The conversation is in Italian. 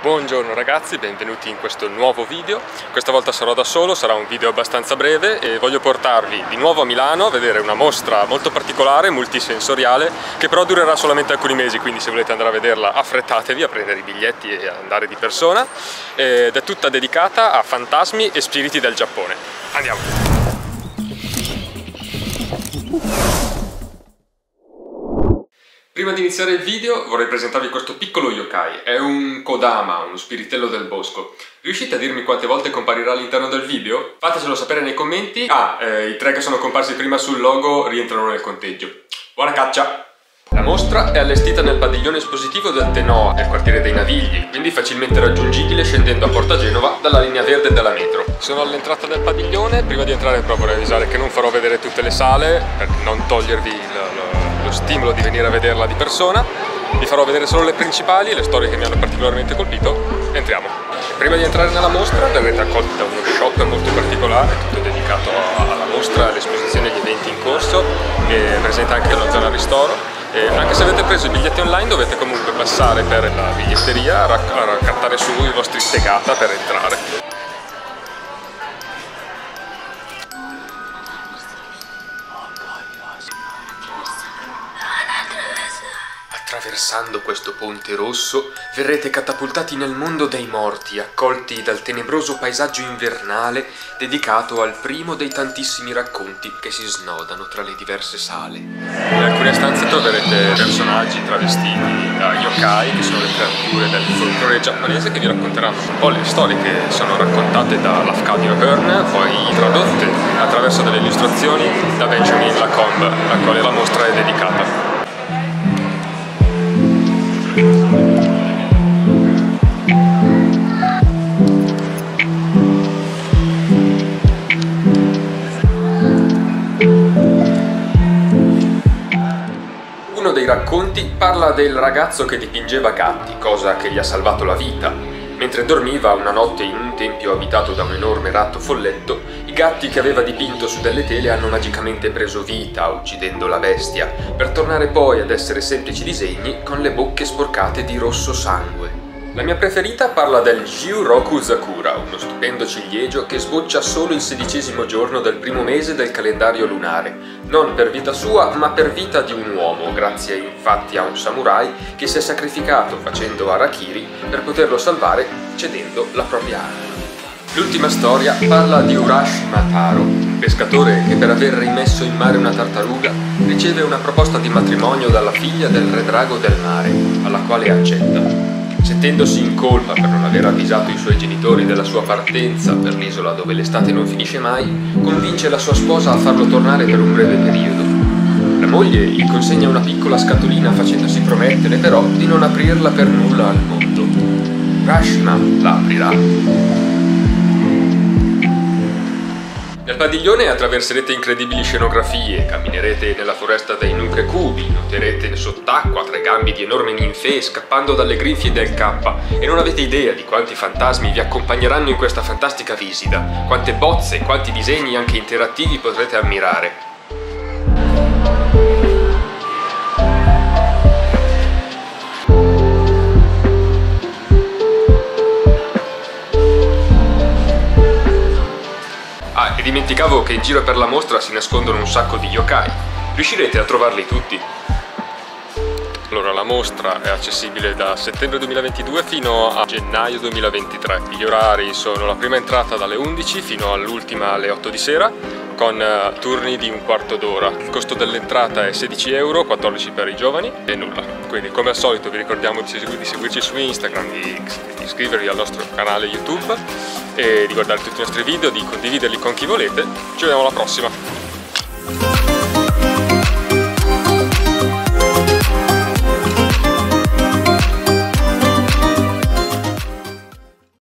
Buongiorno ragazzi, benvenuti in questo nuovo video. Questa volta sarò da solo, sarà un video abbastanza breve e voglio portarvi di nuovo a Milano a vedere una mostra molto particolare, multisensoriale, che però durerà solamente alcuni mesi, quindi se volete andare a vederla affrettatevi a prendere i biglietti e andare di persona, ed è tutta dedicata a fantasmi e spiriti del Giappone. Andiamo! Prima di iniziare il video vorrei presentarvi questo piccolo yokai, è un Kodama, uno spiritello del bosco. Riuscite a dirmi quante volte comparirà all'interno del video? Fatecelo sapere nei commenti. I tre che sono comparsi prima sul logo rientrano nel conteggio. Buona caccia! La mostra è allestita nel padiglione espositivo del Tenoa, nel quartiere dei Navigli, quindi facilmente raggiungibile scendendo a Porta Genova dalla linea verde della metro. Sono all'entrata del padiglione, prima di entrare però vorrei avvisare che non farò vedere tutte le sale per non togliervi lo stimolo di venire a vederla di persona. Vi farò vedere solo le principali, le storie che mi hanno particolarmente colpito. Entriamo. Prima di entrare nella mostra verrete accolti da uno shop molto particolare, tutto dedicato alla mostra, all'esposizione e agli eventi in corso, che presenta anche la zona ristoro. Anche se avete preso i biglietti online dovete comunque passare per la biglietteria, raccattare su i vostri segata per entrare. Attraversando questo ponte rosso, verrete catapultati nel mondo dei morti, accolti dal tenebroso paesaggio invernale dedicato al primo dei tantissimi racconti che si snodano tra le diverse sale. In alcune stanze troverete personaggi travestiti da yokai, che sono le creature del folklore giapponese, che vi racconteranno un po' le storie che sono raccontate da Lafcadio Hearn, poi tradotte attraverso delle illustrazioni da Benjamin Lacombe, a quale la mostra è dedicata. Uno dei racconti parla del ragazzo che dipingeva gatti, cosa che gli ha salvato la vita. Mentre dormiva una notte in un tempio abitato da un enorme ratto folletto, i gatti che aveva dipinto su delle tele hanno magicamente preso vita, uccidendo la bestia, per tornare poi ad essere semplici disegni con le bocche sporcate di rosso sangue. La mia preferita parla del Jiuroku Sakura, uno stupendo ciliegio che sboccia solo il 16° giorno del primo mese del calendario lunare, non per vita sua ma per vita di un uomo, grazie infatti a un samurai che si è sacrificato facendo harakiri per poterlo salvare cedendo la propria anima. L'ultima storia parla di Urashima Taro, un pescatore che per aver rimesso in mare una tartaruga riceve una proposta di matrimonio dalla figlia del re drago del mare, alla quale accetta. Sentendosi in colpa per non aver avvisato i suoi genitori della sua partenza per l'isola dove l'estate non finisce mai, convince la sua sposa a farlo tornare per un breve periodo. La moglie gli consegna una piccola scatolina facendosi promettere però di non aprirla per nulla al mondo. Urashima la aprirà. Nel padiglione attraverserete incredibili scenografie, camminerete nella foresta dei nukekubi, noterete sott'acqua tre gambi di enorme ninfee scappando dalle grinfie del Kappa e non avete idea di quanti fantasmi vi accompagneranno in questa fantastica visita, quante bozze e quanti disegni anche interattivi potrete ammirare. E dimenticavo che in giro per la mostra si nascondono un sacco di yokai. Riuscirete a trovarli tutti? Allora, la mostra è accessibile da settembre 2022 fino a gennaio 2023. Gli orari sono la prima entrata dalle 11 fino all'ultima alle 8 di sera, con turni di un quarto d'ora. Il costo dell'entrata è €16, 14 per i giovani e nulla. Quindi come al solito vi ricordiamo di seguirci su Instagram, di iscrivervi al nostro canale YouTube e di guardare tutti i nostri video, di condividerli con chi volete. Ci vediamo alla prossima!